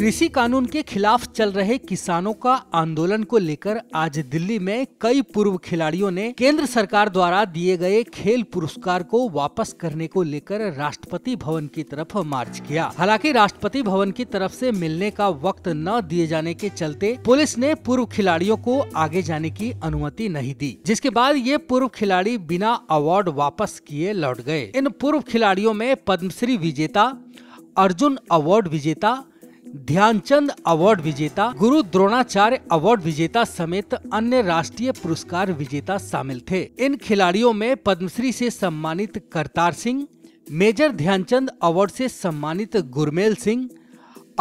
कृषि कानून के खिलाफ चल रहे किसानों का आंदोलन को लेकर आज दिल्ली में कई पूर्व खिलाड़ियों ने केंद्र सरकार द्वारा दिए गए खेल पुरस्कार को वापस करने को लेकर राष्ट्रपति भवन की तरफ मार्च किया। हालांकि राष्ट्रपति भवन की तरफ से मिलने का वक्त न दिए जाने के चलते पुलिस ने पूर्व खिलाड़ियों को आगे जाने की अनुमति नहीं दी, जिसके बाद ये पूर्व खिलाड़ी बिना अवार्ड वापस किए लौट गए। इन पूर्व खिलाड़ियों में पद्मश्री विजेता, अर्जुन अवार्ड विजेता, ध्यानचंद अवार्ड विजेता, गुरु द्रोणाचार्य अवार्ड विजेता समेत अन्य राष्ट्रीय पुरस्कार विजेता शामिल थे। इन खिलाड़ियों में पद्मश्री से सम्मानित करतार सिंह, मेजर ध्यानचंद अवार्ड से सम्मानित गुरमेल सिंह,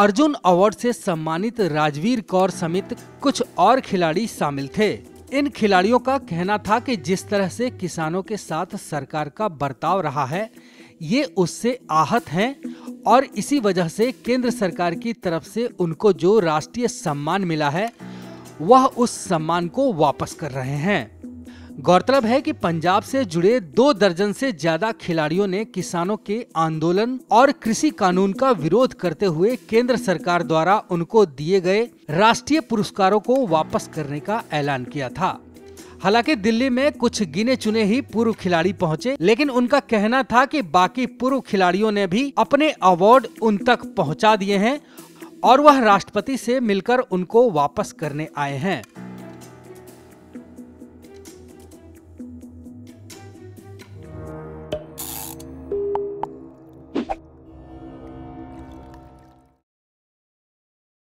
अर्जुन अवार्ड से सम्मानित राजवीर कौर समेत कुछ और खिलाड़ी शामिल थे। इन खिलाड़ियों का कहना था कि जिस तरह से किसानों के साथ सरकार का बर्ताव रहा है, ये उससे आहत हैं और इसी वजह से केंद्र सरकार की तरफ से उनको जो राष्ट्रीय सम्मान मिला है, वह उस सम्मान को वापस कर रहे हैं। गौरतलब है कि पंजाब से जुड़े 2 दर्जन से ज्यादा खिलाड़ियों ने किसानों के आंदोलन और कृषि कानून का विरोध करते हुए केंद्र सरकार द्वारा उनको दिए गए राष्ट्रीय पुरस्कारों को वापस करने का ऐलान किया था। हालांकि दिल्ली में कुछ गिने चुने ही पूर्व खिलाड़ी पहुंचे, लेकिन उनका कहना था कि बाकी पूर्व खिलाड़ियों ने भी अपने अवार्ड उन तक पहुँचा दिए हैं और वह राष्ट्रपति से मिलकर उनको वापस करने आए हैं।